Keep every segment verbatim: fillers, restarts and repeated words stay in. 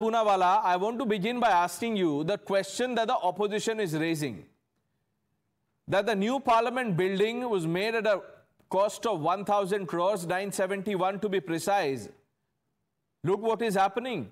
Poonawalla, I want to begin by asking you the question that the opposition is raising. That the new parliament building was made at a cost of one thousand crores, nine seventy-one to be precise. Look what is happening.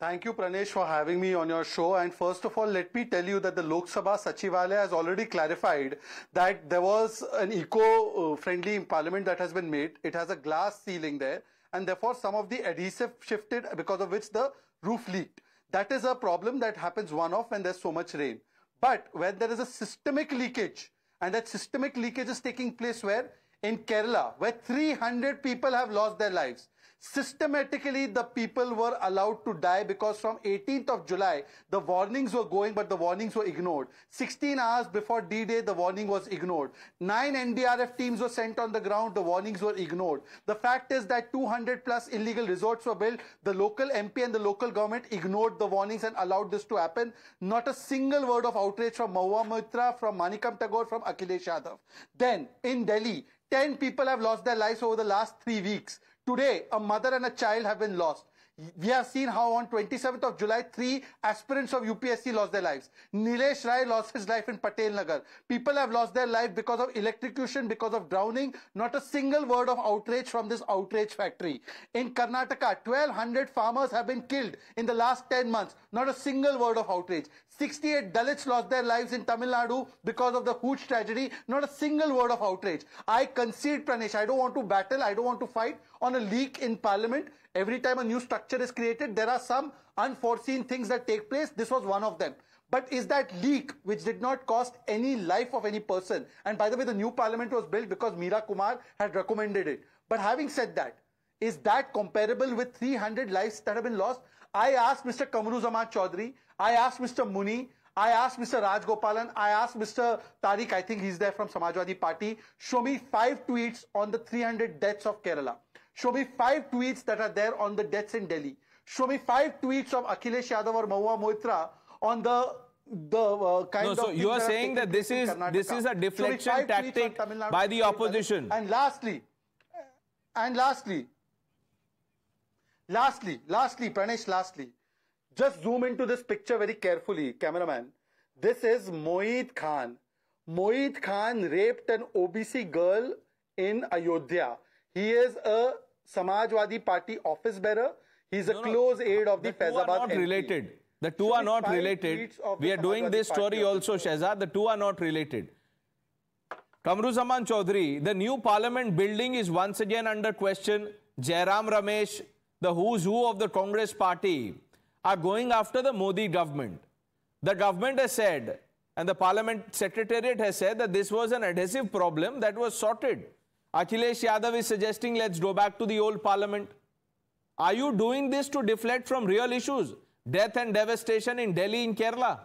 Thank you, Pranesh, for having me on your show. And first of all, let me tell you that the Lok Sabha Sachivalaya has already clarified that there was an eco-friendly parliament that has been made. It has a glass ceiling there, and therefore some of the adhesive shifted, because of which the roof leaked. That is a problem that happens one-off when there's so much rain. But when there is a systemic leakage, and that systemic leakage is taking place where? In Kerala, where three hundred people have lost their lives. Systematically, the people were allowed to die because from eighteenth of July, the warnings were going, but the warnings were ignored. sixteen hours before D-Day, the warning was ignored. Nine N D R F teams were sent on the ground, the warnings were ignored. The fact is that two hundred plus illegal resorts were built. The local M P and the local government ignored the warnings and allowed this to happen. Not a single word of outrage from Mahua Moitra, from Manikam Tagore, from Akhilesh Yadav. Then, in Delhi, ten people have lost their lives over the last three weeks. Today, a mother and a child have been lost. We have seen how on twenty-seventh of July, three aspirants of U P S C lost their lives. Nilesh Rai lost his life in Patel Nagar. People have lost their life because of electrocution, because of drowning. Not a single word of outrage from this outrage factory. In Karnataka, twelve hundred farmers have been killed in the last ten months. Not a single word of outrage. sixty-eight Dalits lost their lives in Tamil Nadu because of the huge tragedy. Not a single word of outrage. I concede, Pranesh. I don't want to battle. I don't want to fight on a leak in parliament. Every time a new structure is created, there are some unforeseen things that take place. This was one of them. But is that leak, which did not cost any life of any person? And by the way, the new parliament was built because Meera Kumar had recommended it. But having said that, is that comparable with three hundred lives that have been lost? I asked Mister Kamruzzaman Chaudhary. I asked Mister Muni. I asked Mister Raj Gopalan. I asked Mister Tariq. I think he's there from Samajwadi Party. Show me five tweets on the three hundred deaths of Kerala. Show me five tweets that are there on the deaths in Delhi. Show me five tweets of Akhilesh Yadav or Mahua Moitra on the the uh, kind no, of. So you are saying that this is this is a deflection tactic by the opposition. And lastly, and lastly, lastly, lastly, Pranesh, lastly, just zoom into this picture very carefully, cameraman. This is Mohit Khan. Mohit Khan raped an O B C girl in Ayodhya. He is a Samajwadi Party office bearer. He is a no, close no, aide of the, the Faizabad. Two are not M P. Related. The two so are not related. We are doing this story also, Shehzad. The two are not related. Kamruzzaman Chaudhary, the new parliament building is once again under question. Jairam Ramesh, the who's who of the Congress party, are going after the Modi government. The government has said, and the parliament secretariat has said, that this was an adhesive problem that was sorted. Akhilesh Yadav is suggesting, let's go back to the old parliament. Are you doing this to deflect from real issues? Death and devastation in Delhi, in Kerala?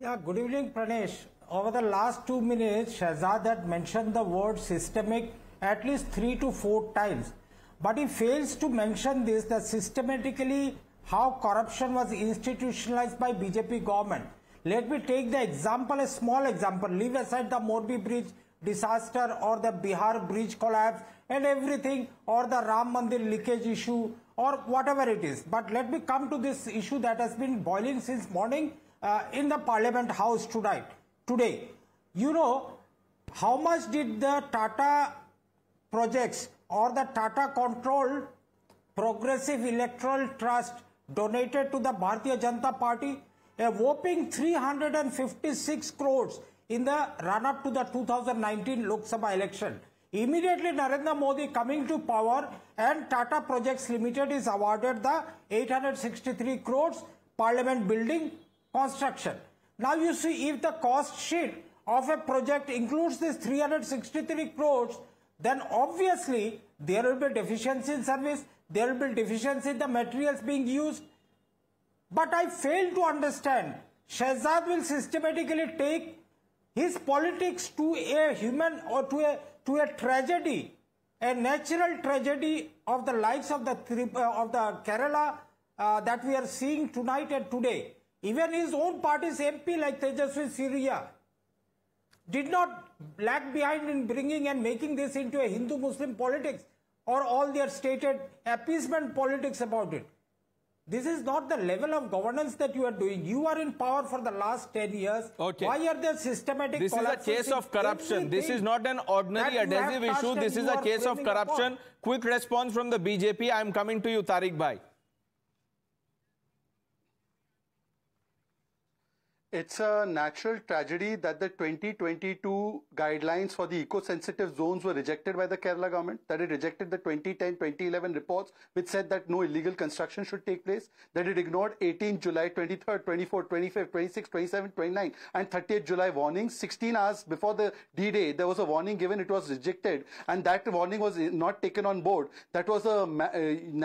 Yeah, good evening, Pranesh. Over the last two minutes, Shehzad had mentioned the word systemic at least three to four times. But he fails to mention this, that systematically how corruption was institutionalized by B J P government. Let me take the example, a small example. Leave aside the Morbi Bridge disaster or the Bihar Bridge collapse and everything, or the Ram Mandir leakage issue or whatever it is. But let me come to this issue that has been boiling since morning uh, in the Parliament House tonight, today. You know, how much did the Tata Projects or the Tata controlled Progressive Electoral Trust donated to the Bharatiya Janata Party? A whopping three hundred fifty-six crores in the run-up to the two thousand nineteen Lok Sabha election. Immediately, Narendra Modi coming to power, and Tata Projects Limited is awarded the eight hundred sixty-three crores parliament building construction. Now you see, if the cost sheet of a project includes this three hundred sixty-three crores, then obviously there will be deficiency in service, there will be deficiency in the materials being used. But I fail to understand, Shehzad will systematically take his politics to a human or to a to a tragedy, a natural tragedy of the lives of the of the Kerala uh, that we are seeing tonight and today. Even his own party's M P like Tejasvi Surya, did not lag behind in bringing and making this into a Hindu-Muslim politics or all their stated appeasement politics about it. This is not the level of governance that you are doing. You are in power for the last ten years. Okay. Why are there systematic This is a case of corruption. This is not an ordinary adhesive issue. This is a case of corruption. Quick response from the B J P. I am coming to you, Tariq Bhai. It's a natural tragedy that the twenty twenty-two guidelines for the eco-sensitive zones were rejected by the Kerala government, that it rejected the twenty ten twenty eleven reports which said that no illegal construction should take place, that it ignored eighteenth July, twenty-third, twenty-fourth, twenty-fifth, twenty-sixth, twenty-seventh, twenty-ninth and thirtieth July warnings. sixteen hours before the D-Day, there was a warning given, it was rejected, and that warning was not taken on board. That was a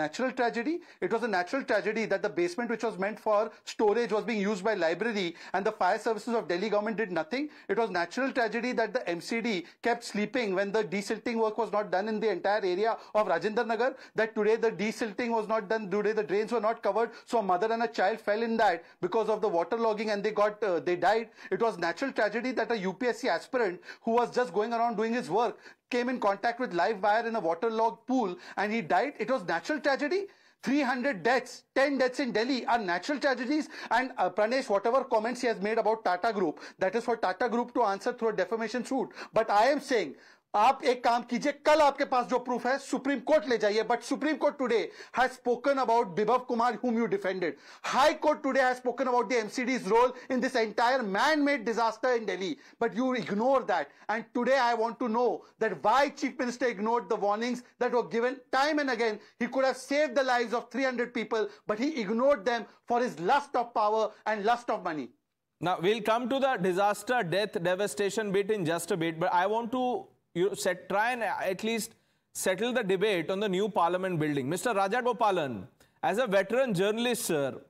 natural tragedy. It was a natural tragedy that the basement which was meant for storage was being used by library, and the fire services of Delhi government did nothing. It was natural tragedy that the M C D kept sleeping when the desilting work was not done in the entire area of Rajendra Nagar, that today the desilting was not done, today the drains were not covered, so a mother and a child fell in that because of the water logging and they got, uh, they died. It was natural tragedy that a U P S C aspirant who was just going around doing his work came in contact with live wire in a waterlogged pool and he died. It was natural tragedy. three hundred deaths, ten deaths in Delhi are natural tragedies. And uh, Pranesh, whatever comments he has made about Tata Group, that is for Tata Group to answer through a defamation suit. But I am saying, आप एक काम कीजिए, कल आपके पास जो proof है supreme court ले जाइए. But supreme court today has spoken about Bibhav Kumar whom you defended. High court today has spoken about the MCD's role in this entire man made disaster in Delhi, but you ignore that. And today I want to know that why chief minister ignored the warnings that were given time and again. He could have saved the lives of three hundred people, but he ignored them for his lust of power and lust of money. Now we will come to the disaster, death, devastation bit in just a bit, but I want to You set, try and at least settle the debate on the new parliament building. Mister Rajya Gopalan, as a veteran journalist, sir,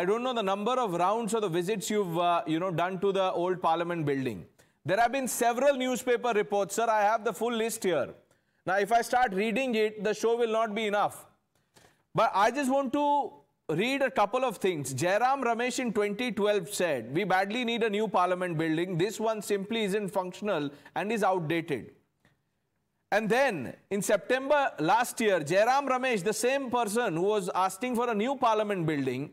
I don't know the number of rounds or the visits you've uh, you know, done to the old parliament building. There have been several newspaper reports, sir. I have the full list here. Now, if I start reading it, the show will not be enough. But I just want to read a couple of things. Jairam Ramesh in twenty twelve said, we badly need a new parliament building. This one simply isn't functional and is outdated. And then, in September last year, Jairam Ramesh, the same person who was asking for a new parliament building,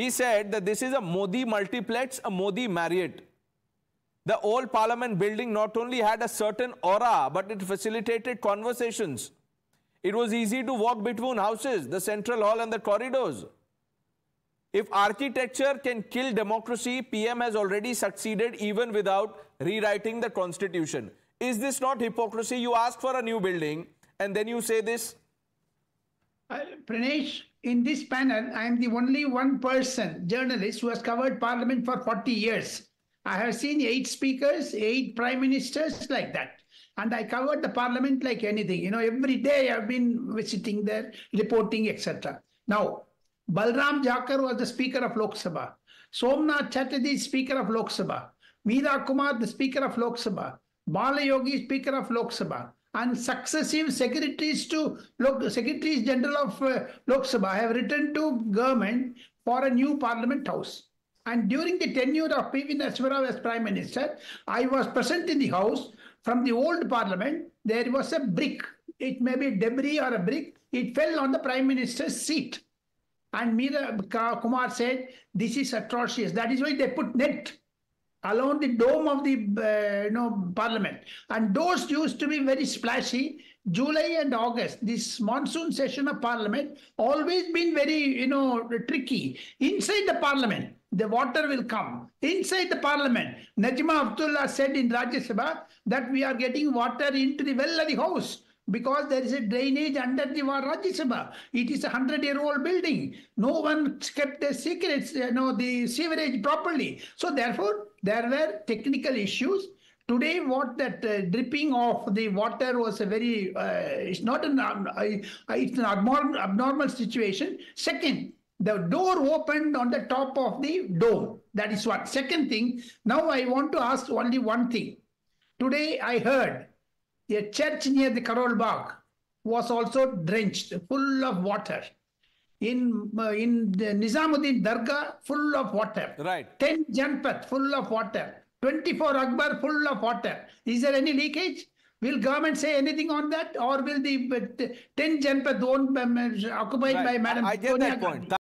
he said that this is a Modi multiplex, a Modi Marriott. The old parliament building not only had a certain aura, but it facilitated conversations. It was easy to walk between houses, the central hall and the corridors. If architecture can kill democracy, P M has already succeeded even without rewriting the constitution. Is this not hypocrisy? You ask for a new building and then you say this? Uh, Pranesh, in this panel, I am the only one person, journalist, who has covered parliament for forty years. I have seen eight speakers, eight prime ministers, like that. And I covered the parliament like anything. You know, every day I have been visiting there, reporting, et cetera. Now, Balram Jakar was the speaker of Lok Sabha. Somnath Chatterjee, speaker of Lok Sabha. Meera Kumar, the speaker of Lok Sabha. Balayogi, speaker of Lok Sabha, and successive secretaries to Lok, secretaries general of uh, Lok Sabha have written to government for a new parliament house. And during the tenure of P V Narasimha as prime minister, I was present in the house. From the old parliament, there was a brick. It may be debris or a brick. It fell on the prime minister's seat. And Meera Kumar said, this is atrocious. That is why they put net along the dome of the uh, you know, parliament. And those used to be very splashy. July and August, this monsoon session of parliament, always been very, you know, tricky. Inside the parliament, the water will come. Inside the parliament, Najma Abdullah said in Rajya Sabha that we are getting water into the well of the house, because there is a drainage under the Rajya Sabha. It is a hundred-year-old building. No one kept their secrets, you know, the sewerage properly. So therefore, there were technical issues. Today, what that uh, dripping of the water was a very, uh, it's not an, uh, it's an abnormal, abnormal situation. Second, the door opened on the top of the dome. That is what. Second thing, now I want to ask only one thing. Today, I heard a church near the Karol Bagh was also drenched, full of water. In uh, in the Nizamuddin Dargah, full of water. Right. ten Janpat, full of water. twenty-four Akbar full of water. Is there any leakage? Will government say anything on that, or will the ten Janpat owned occupied by Madam? I get that point.